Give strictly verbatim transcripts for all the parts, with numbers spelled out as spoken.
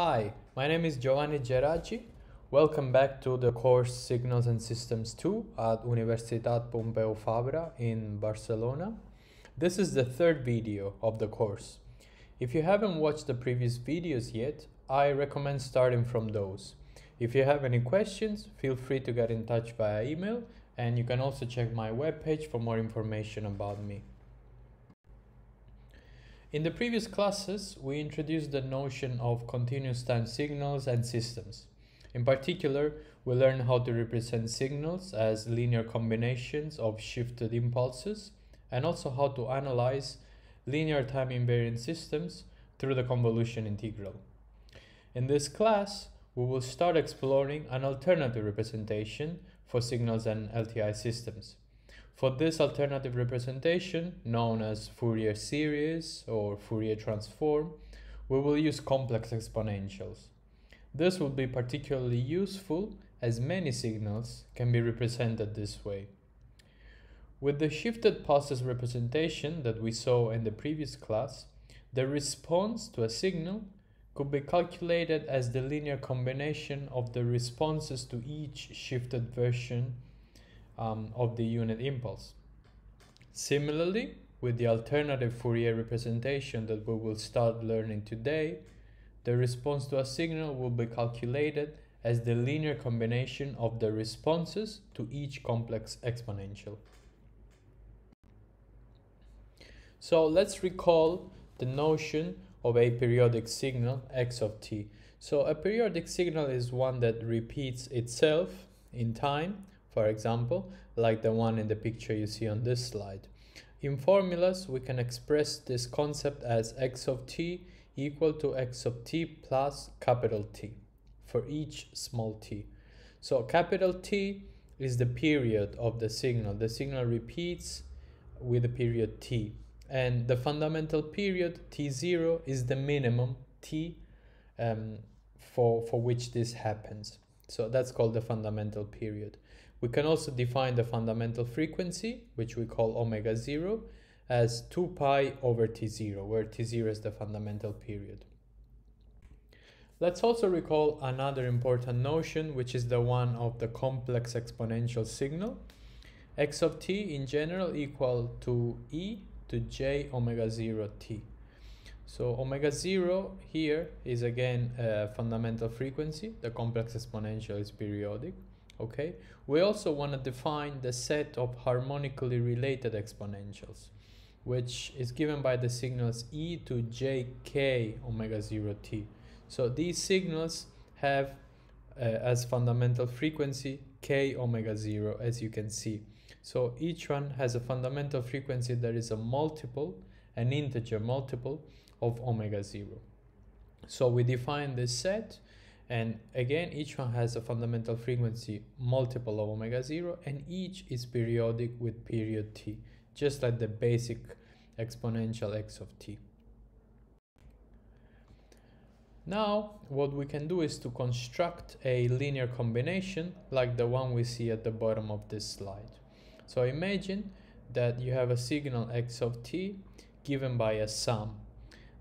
Hi, my name is Giovanni Geraci. Welcome back to the course Signals and Systems two at Universitat Pompeu Fabra in Barcelona. This is the third video of the course. If you haven't watched the previous videos yet, I recommend starting from those. If you have any questions, feel free to get in touch via email, and you can also check my webpage for more information about me. In the previous classes, we introduced the notion of continuous time signals and systems. In particular, we learned how to represent signals as linear combinations of shifted impulses, and also how to analyze linear time invariant systems through the convolution integral. In this class, we will start exploring an alternative representation for signals and L T I systems. For this alternative representation, known as Fourier series or Fourier transform, we will use complex exponentials. This will be particularly useful as many signals can be represented this way. With the shifted pulses representation that we saw in the previous class, the response to a signal could be calculated as the linear combination of the responses to each shifted version Um, of the unit impulse. Similarly, with the alternative Fourier representation that we will start learning today, the response to a signal will be calculated as the linear combination of the responses to each complex exponential. So let's recall the notion of a periodic signal x of t. So a periodic signal is one that repeats itself in time, for example, like the one in the picture you see on this slide. In formulas, we can express this concept as x of t equal to x of t plus capital T for each small t. So capital T is the period of the signal. The signal repeats with the period t. And the fundamental period t zero is the minimum t um, for, for which this happens. So that's called the fundamental period. We can also define the fundamental frequency, which we call omega zero, as two pi over t zero, where t zero is the fundamental period. Let's also recall another important notion, which is the one of the complex exponential signal. X of t in general equal to e to j omega zero t. So omega zero here is again a fundamental frequency. The complex exponential is periodic. Okay, we also want to define the set of harmonically related exponentials, which is given by the signals e to jk omega zero t. So these signals have uh, as fundamental frequency k omega zero, as you can see. So each one has a fundamental frequency that is a multiple, an integer multiple of omega zero. So we define this set. And again, each one has a fundamental frequency multiple of omega zero, and each is periodic with period t, just like the basic exponential x of t. Now, what we can do is to construct a linear combination like the one we see at the bottom of this slide. So imagine that you have a signal x of t given by a sum.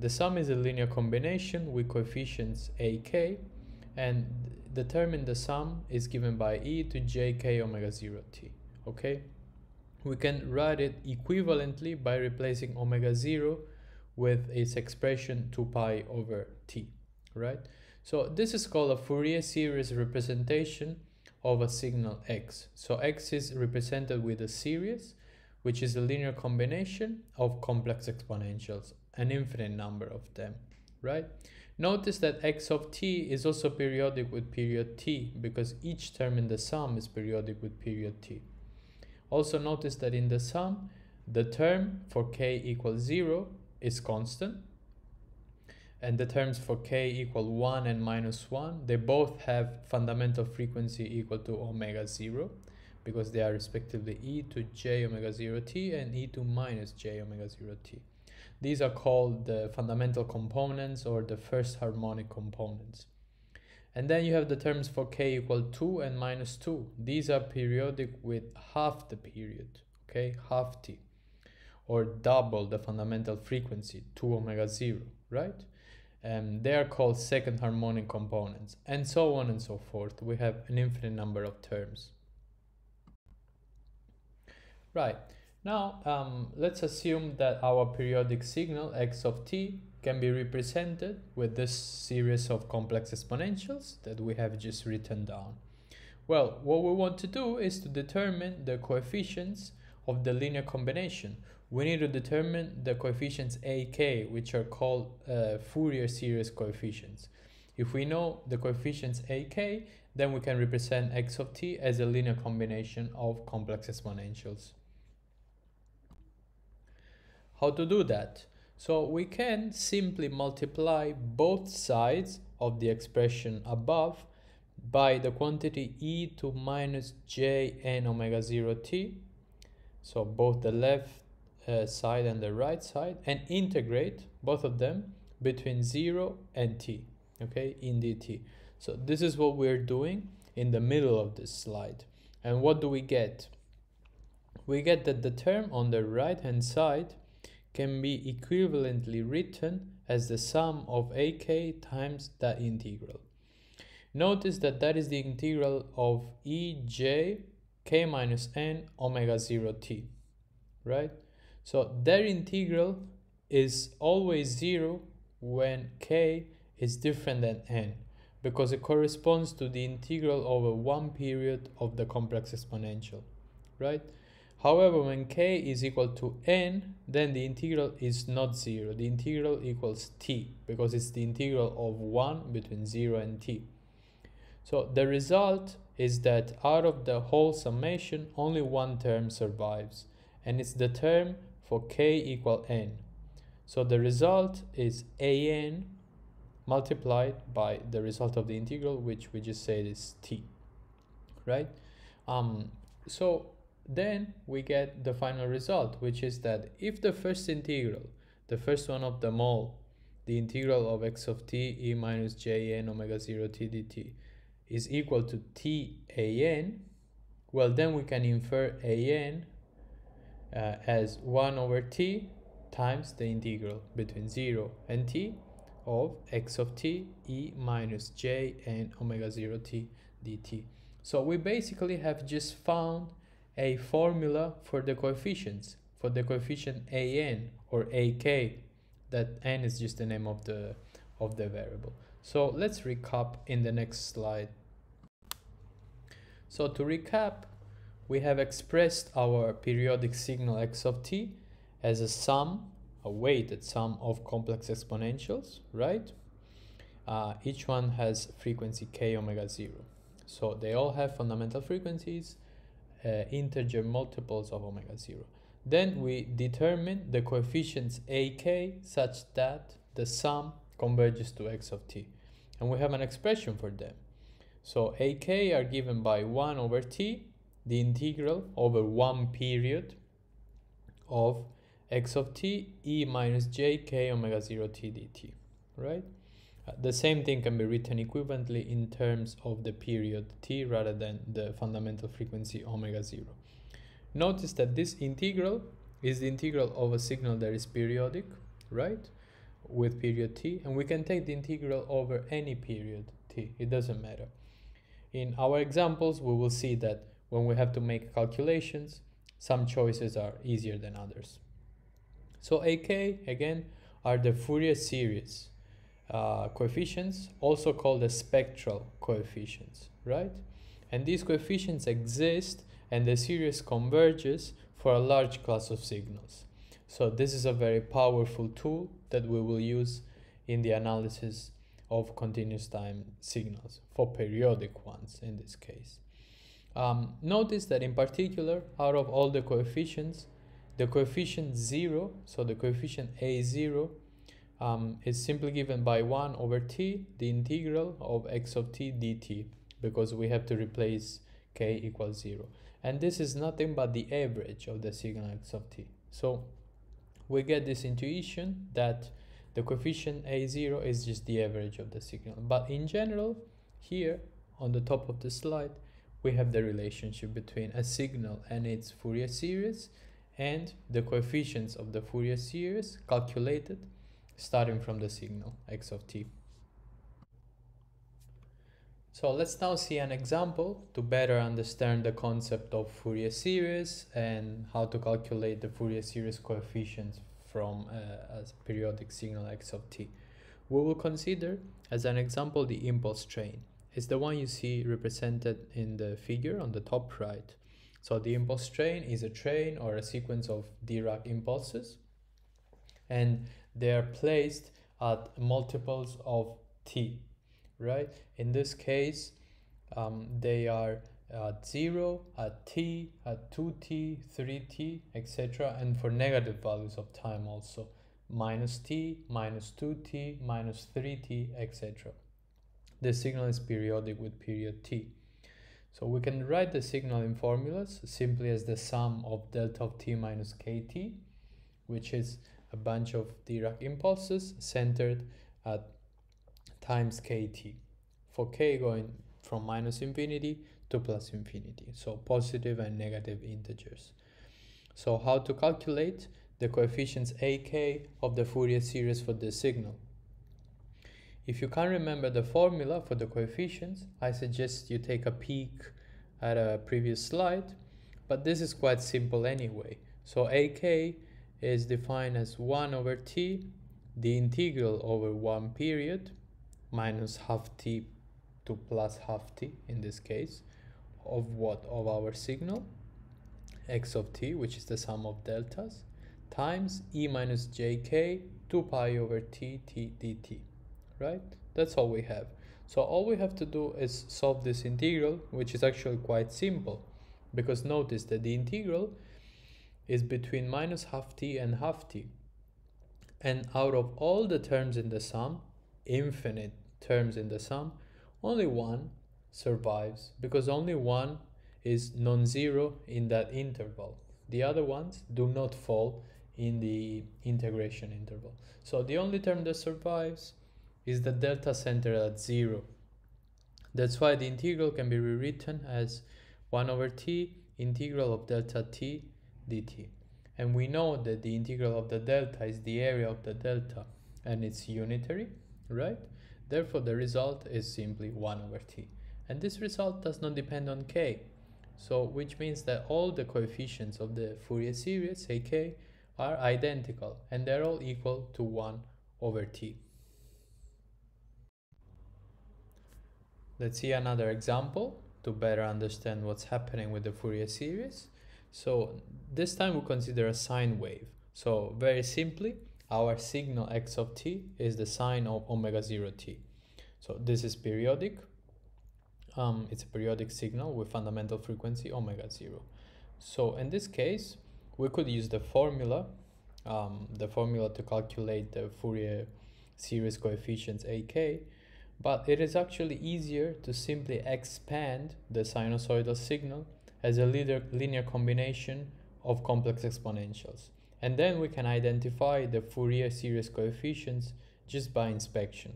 The sum is a linear combination with coefficients ak, and determine the sum is given by e to jk omega zero t. Okay, we can write it equivalently by replacing omega zero with its expression two pi over t, right? So this is called a Fourier series representation of a signal x. So x is represented with a series, which is a linear combination of complex exponentials, an infinite number of them, right? Notice that x of t is also periodic with period t, because each term in the sum is periodic with period t. Also notice that in the sum, the term for k equals zero is constant, and the terms for k equal one and minus one, they both have fundamental frequency equal to omega zero, because they are respectively e to j omega zero t and e to minus j omega zero t. These are called the fundamental components or the first harmonic components. And then you have the terms for k equal two and minus two. These are periodic with half the period, okay, half t, or double the fundamental frequency, two omega zero, right? Um, they are called second harmonic components, and so on and so forth. We have an infinite number of terms. Right, now um, let's assume that our periodic signal x of t can be represented with this series of complex exponentials that we have just written down. Well, what we want to do is to determine the coefficients of the linear combination. We need to determine the coefficients A K, which are called uh, Fourier series coefficients. If we know the coefficients A K, then we can represent x of t as a linear combination of complex exponentials. How to do that? So we can simply multiply both sides of the expression above by the quantity e to minus j n omega zero t, so both the left uh, side and the right side, and integrate both of them between zero and t, okay, in dt. So this is what we're doing in the middle of this slide. And what do we get? We get that the term on the right hand side can be equivalently written as the sum of ak times that integral. Notice that that is the integral of e j k minus n omega zero t, right? So their integral is always zero when k is different than n, because it corresponds to the integral over one period of the complex exponential, right? However, when k is equal to n, then the integral is not zero. The integral equals t, because it's the integral of one between zero and t. So the result is that out of the whole summation, only one term survives, and it's the term for k equal n. So the result is a n multiplied by the result of the integral, which we just said is t, right? Um, so then we get the final result, which is that if the first integral, the first one of them all, the integral of x of t e minus j n omega zero t dt, is equal to t a n, well, then we can infer a n uh, as one over t times the integral between zero and t of x of t e minus j n omega zero t dt. So we basically have just found a formula for the coefficients, for the coefficient a n or a k, that n is just the name of the of the variable. So let's recap in the next slide. So to recap, we have expressed our periodic signal x of t as a sum, a weighted sum of complex exponentials, right? Uh, each one has frequency k omega zero. So they all have fundamental frequencies, uh, integer multiples of omega zero. Then we determine the coefficients ak such that the sum converges to x of t, and we have an expression for them. So ak are given by one over t, the integral over one period of x of t e minus j k omega zero t dt, right? Uh, the same thing can be written equivalently in terms of the period t rather than the fundamental frequency omega zero. Notice that this integral is the integral of a signal that is periodic, right, with period t, and we can take the integral over any period t, it doesn't matter. In our examples, we will see that when we have to make calculations, some choices are easier than others. So ak, again, are the Fourier series uh, coefficients, also called the spectral coefficients, right? And these coefficients exist, and the series converges for a large class of signals. So this is a very powerful tool that we will use in the analysis of continuous time signals, for periodic ones in this case. Um, notice that in particular, out of all the coefficients, the coefficient zero, so the coefficient a zero, um, is simply given by one over t, the integral of x of t dt, because we have to replace k equals zero. And this is nothing but the average of the signal x of t. So we get this intuition that the coefficient a zero is just the average of the signal. But in general, here on the top of the slide, we have the relationship between a signal and its Fourier series and the coefficients of the Fourier series calculated starting from the signal x of t. So let's now see an example to better understand the concept of Fourier series and how to calculate the Fourier series coefficients from uh, a periodic signal x of t. We will consider as an example the impulse train. It's the one you see represented in the figure on the top right. So the impulse train is a train or a sequence of Dirac impulses, and they are placed at multiples of t, right? In this case, um, they are at zero, at t, at two t, three t, et cetera, and for negative values of time also, minus t, minus two t, minus three t, et cetera. The signal is periodic with period t. So we can write the signal in formulas simply as the sum of delta of t minus kt, which is a bunch of Dirac impulses centered at times kt, for k going from minus infinity to plus infinity, so positive and negative integers. So how to calculate the coefficients ak of the Fourier series for this signal? If you can't remember the formula for the coefficients, I suggest you take a peek at a previous slide, but this is quite simple anyway. So ak is defined as one over t, the integral over one period, minus half t to plus half t in this case, of what? Of our signal, x of t, which is the sum of deltas, times e minus jk, two pi over t, t dt. Right? That's all we have. So all we have to do is solve this integral, which is actually quite simple, because notice that the integral is between minus half t and half t, and out of all the terms in the sum, infinite terms in the sum, only one survives, because only one is non-zero in that interval. The other ones do not fall in the integration interval. So the only term that survives is the delta centered at zero. That's why the integral can be rewritten as one over t integral of delta t dt. And we know that the integral of the delta is the area of the delta, and it's unitary, right? Therefore, the result is simply one over t. And this result does not depend on k, so which means that all the coefficients of the Fourier series, ak, are identical, and they're all equal to one over t. Let's see another example to better understand what's happening with the Fourier series. So this time we consider a sine wave. So very simply, our signal x of t is the sine of omega zero t. So this is periodic. Um, it's a periodic signal with fundamental frequency omega zero. So in this case, we could use the formula, um, the formula to calculate the Fourier series coefficients ak, but it is actually easier to simply expand the sinusoidal signal as a linear combination of complex exponentials. And then we can identify the Fourier series coefficients just by inspection.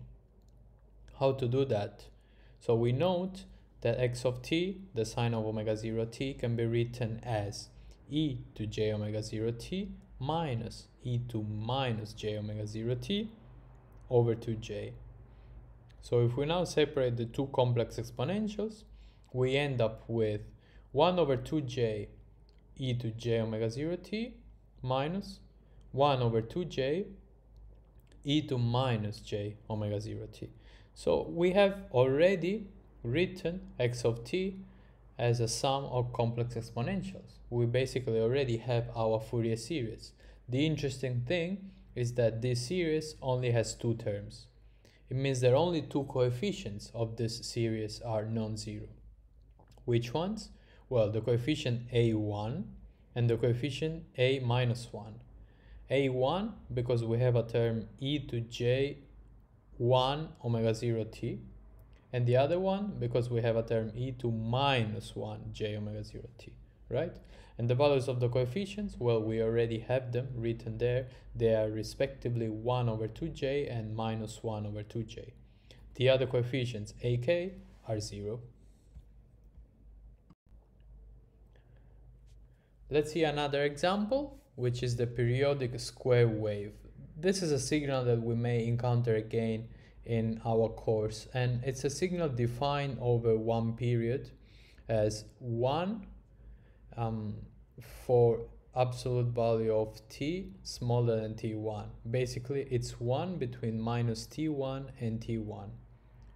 How to do that? So we note that x of t, the sine of omega zero t, can be written as e to j omega zero t minus e to minus j omega zero t over two j. So if we now separate the two complex exponentials, we end up with one over two j e to j omega zero t minus one over two j e to minus j omega zero t. So we have already written x of t as a sum of complex exponentials. We basically already have our Fourier series. The interesting thing is that this series only has two terms. It means that only two coefficients of this series are non-zero. Which ones? Well, the coefficient a one and the coefficient a minus one. a one because we have a term e to j one omega zero t, and the other one because we have a term e to minus one j omega zero t, right? And the values of the coefficients, well, we already have them written there. They are respectively one over two j and minus one over two j. The other coefficients, ak, are zero. Let's see another example, which is the periodic square wave. This is a signal that we may encounter again in our course, and it's a signal defined over one period as one um, for absolute value of t smaller than t one. Basically, it's one between minus t one and t one.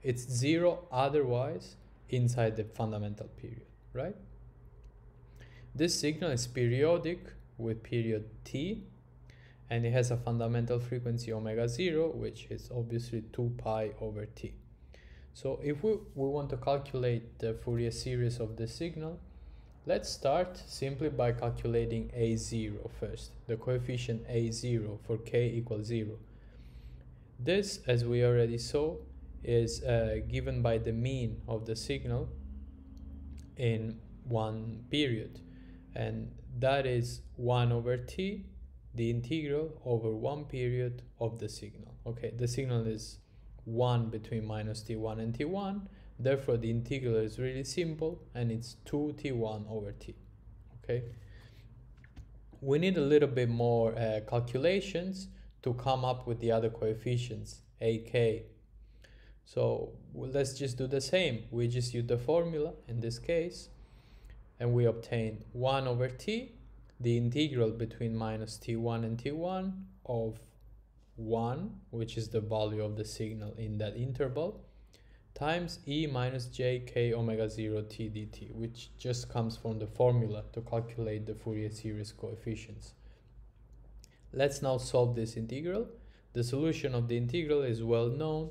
It's zero otherwise inside the fundamental period, right? This signal is periodic with period t, and it has a fundamental frequency omega zero, which is obviously two pi over t. So if we, we want to calculate the Fourier series of the signal, let's start simply by calculating a zero first, the coefficient a zero for k equals zero. This, as we already saw, is uh, given by the mean of the signal in one period, and that is one over t, the integral over one period of the signal. Okay, the signal is one between minus t one and t one, therefore the integral is really simple, and it's two t one over t. Okay, we need a little bit more uh, calculations to come up with the other coefficients ak. So well, let's just do the same. We just use the formula in this case, and we obtain one over t, the integral between minus t one and t one of one, which is the value of the signal in that interval, times e minus j k omega zero t dt, which just comes from the formula to calculate the Fourier series coefficients. Let's now solve this integral. The solution of the integral is well known,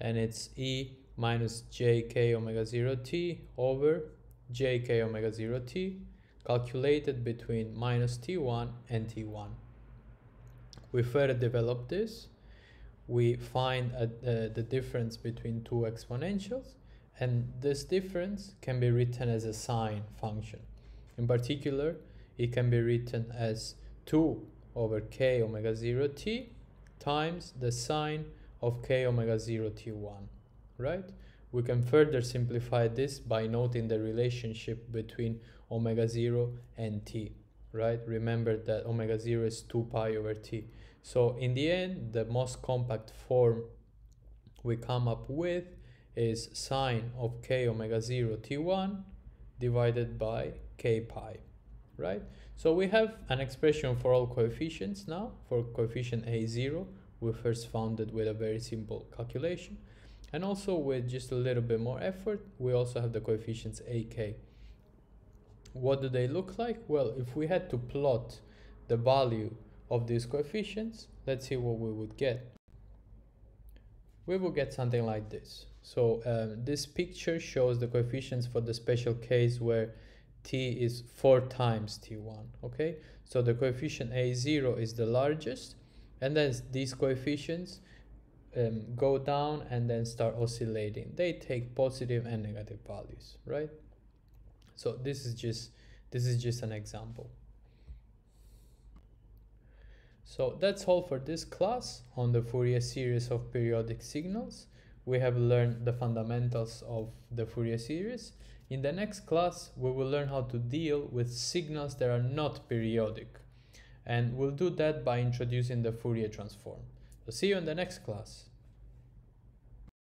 and it's e minus j k omega zero t over j k omega zero t, calculated between minus t one and t one. We further develop this. We find uh, uh, the difference between two exponentials, and this difference can be written as a sine function. In particular, it can be written as two over k omega zero t times the sine of k omega zero t one, right? We can further simplify this by noting the relationship between omega zero and t, right? Remember that omega zero is two pi over t. So in the end, the most compact form we come up with is sine of k omega zero t one divided by k pi, right? So we have an expression for all coefficients now. For coefficient a zero, we first found it with a very simple calculation, and also with just a little bit more effort, we also have the coefficients ak. What do they look like? Well, if we had to plot the value of these coefficients, let's see what we would get. We will get something like this. So um, this picture shows the coefficients for the special case where t is four times t one. Okay, so the coefficient a zero is the largest, and then these coefficients um, go down and then start oscillating. They take positive and negative values, right? So this is just this is just an example. So that's all for this class on the Fourier series of periodic signals. We have learned the fundamentals of the Fourier series. In the next class, we will learn how to deal with signals that are not periodic, and we'll do that by introducing the Fourier transform. So see you in the next class.